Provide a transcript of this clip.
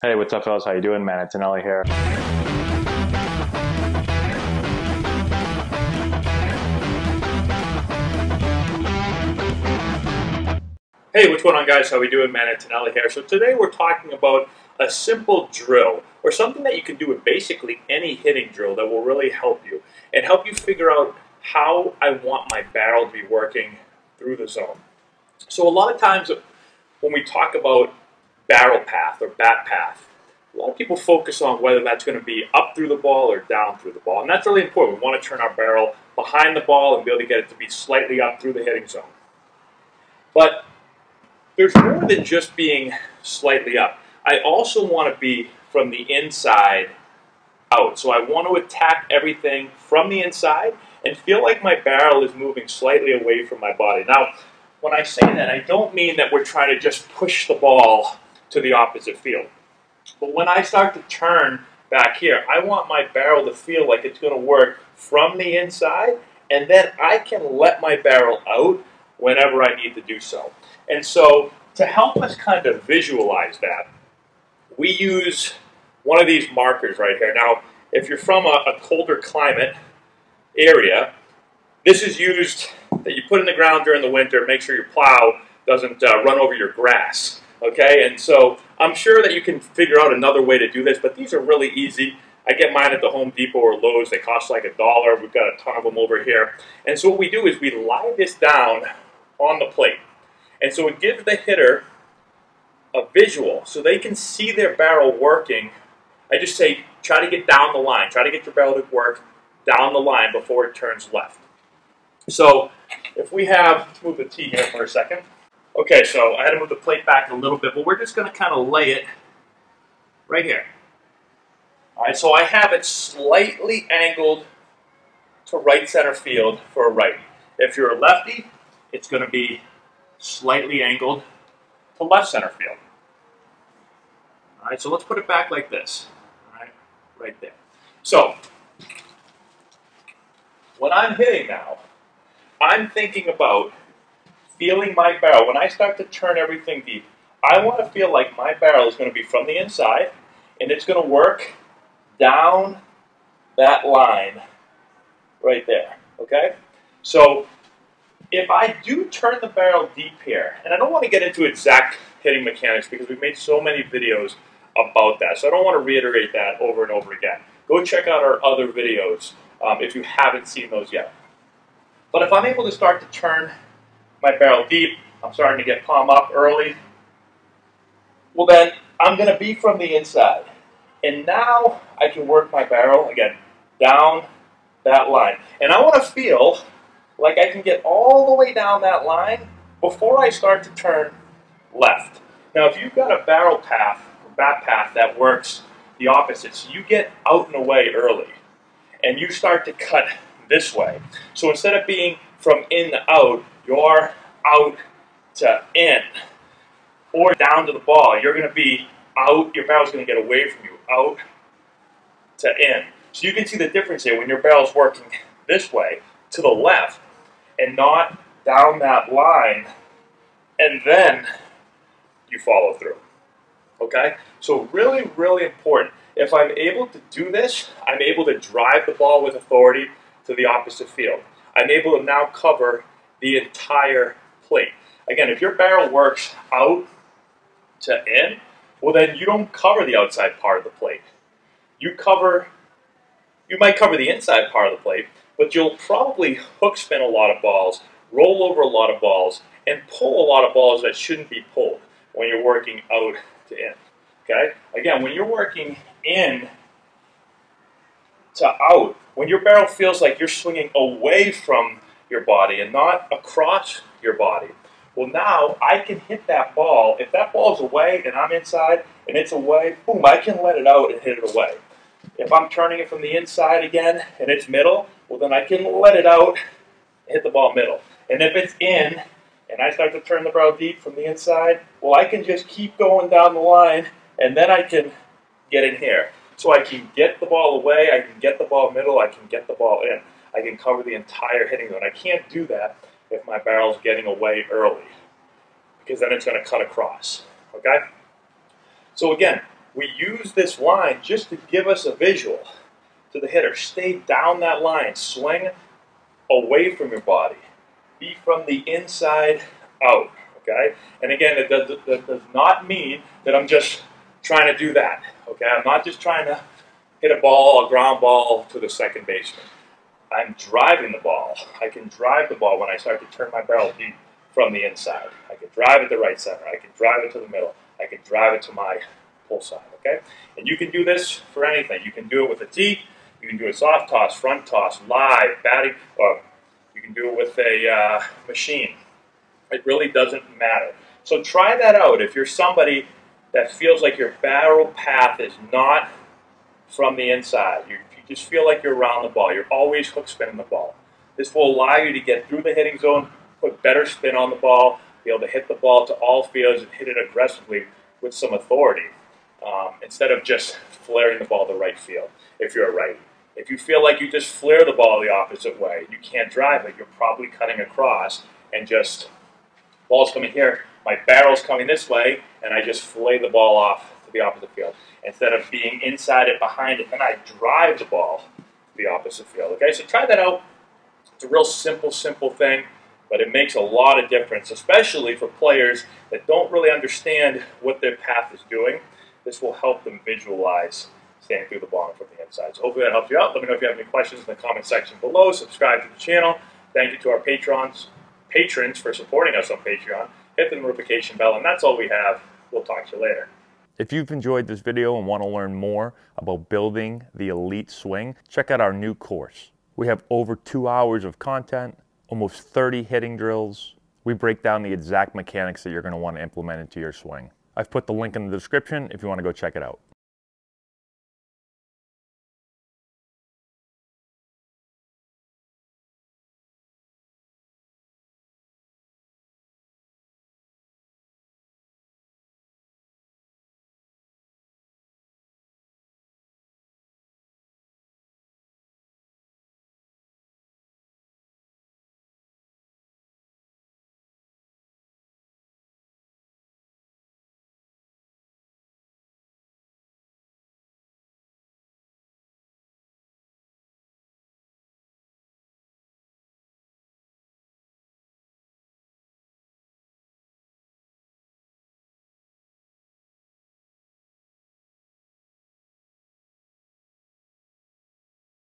Hey, what's up, fellas? How you doing? Man, Antonelli here. Hey, what's going on, guys? How we doing? Man, Antonelli here. So today we're talking about a simple drill, or something that you can do with basically any hitting drill that will really help you, and help you figure out how I want my barrel to be working through the zone. So a lot of times when we talk about barrel path or bat path, a lot of people focus on whether that's going to be up through the ball or down through the ball, and that's really important. We want to turn our barrel behind the ball and be able to get it to be slightly up through the hitting zone. But there's more than just being slightly up. I also want to be from the inside out, so I want to attack everything from the inside and feel like my barrel is moving slightly away from my body. Now, when I say that, I don't mean that we're trying to just push the ball to the opposite field. But when I start to turn back here, I want my barrel to feel like it's going to work from the inside, and then I can let my barrel out whenever I need to do so. And so to help us kind of visualize that, we use one of these markers right here. Now, if you're from a colder climate area, this is used that you put in the ground during the winter, make sure your plow doesn't run over your grass. Okay, and so I'm sure that you can figure out another way to do this, but these are really easy. I get mine at the Home Depot or Lowe's. They cost like $1. We've got a ton of them over here. And so what we do is we lie this down on the plate. And so it gives the hitter a visual so they can see their barrel working. I just say try to get down the line. Try to get your barrel to work down the line before it turns left. So if we have, let's move the tee here for a second. Okay, so I had to move the plate back a little bit, but we're just going to kind of lay it right here. All right, so I have it slightly angled to right center field for a righty. If you're a lefty, it's going to be slightly angled to left center field. All right, so let's put it back like this, all right, right there. So when I'm hitting now, I'm thinking about feeling my barrel. When I start to turn everything deep, I want to feel like my barrel is going to be from the inside, and it's going to work down that line right there, okay? So if I do turn the barrel deep here, and I don't want to get into exact hitting mechanics because we've made so many videos about that, so I don't want to reiterate that over and over again. Go check out our other videos if you haven't seen those yet. But if I'm able to start to turn my barrel deep, I'm starting to get palm up early, well then, I'm going to be from the inside. And now I can work my barrel, again, down that line. And I want to feel like I can get all the way down that line before I start to turn left. Now, if you've got a barrel path, or bat path, that works the opposite, so you get out and away early, and you start to cut this way. So instead of being from in to out, you're out to in, or down to the ball. You're going to be out, your barrel's going to get away from you, out to in. So you can see the difference here when your barrel's working this way, to the left, and not down that line, and then you follow through, okay? So really, really important. If I'm able to do this, I'm able to drive the ball with authority to the opposite field. I'm able to now cover the entire plate. Again, if your barrel works out to in, well then you don't cover the outside part of the plate. You might cover the inside part of the plate, but you'll probably hook spin a lot of balls, roll over a lot of balls, and pull a lot of balls that shouldn't be pulled when you're working out to in. Okay? Again, when you're working in to out, when your barrel feels like you're swinging away from your body and not across your body, well now I can hit that ball. If that ball's away and I'm inside and it's away, boom, I can let it out and hit it away. If I'm turning it from the inside again and it's middle, well then I can let it out and hit the ball middle. And if it's in and I start to turn the barrel deep from the inside, well I can just keep going down the line and then I can get in here. So I can get the ball away, I can get the ball middle, I can get the ball in. I can cover the entire hitting zone. I can't do that if my barrel's getting away early, because then it's going to cut across, okay? So again, we use this line just to give us a visual to the hitter. Stay down that line. Swing away from your body. Be from the inside out, okay? And again, that does not mean that I'm just trying to do that, okay? I'm not just trying to hit a ball, a ground ball to the second baseman. I'm driving the ball. I can drive the ball when I start to turn my barrel deep from the inside. I can drive it to right center. I can drive it to the middle. I can drive it to my pull side, okay? And you can do this for anything. You can do it with a tee. You can do a soft toss, front toss, live, batting, or you can do it with a machine. It really doesn't matter. So try that out. If you're somebody that feels like your barrel path is not from the inside, you just feel like you're around the ball, you're always hook spinning the ball, this will allow you to get through the hitting zone, put better spin on the ball, be able to hit the ball to all fields and hit it aggressively with some authority, instead of just flaring the ball to right field if you're a righty. If you feel like you just flare the ball the opposite way, you can't drive it, you're probably cutting across and just, ball's coming here, my barrel's coming this way, and I just flay the ball off to the opposite field. Instead of being inside it, behind it, then I drive the ball to the opposite field. Okay, so try that out. It's a real simple thing, but it makes a lot of difference, especially for players that don't really understand what their path is doing. This will help them visualize staying through the ball from the inside. So hopefully that helps you out. Let me know if you have any questions in the comment section below. Subscribe to the channel. Thank you to our patrons for supporting us on Patreon. Hit the notification bell, and that's all we have. We'll talk to you later. If you've enjoyed this video and want to learn more about building the elite swing, check out our new course. We have over 2 hours of content, almost 30 hitting drills. We break down the exact mechanics that you're going to want to implement into your swing. I've put the link in the description if you want to go check it out.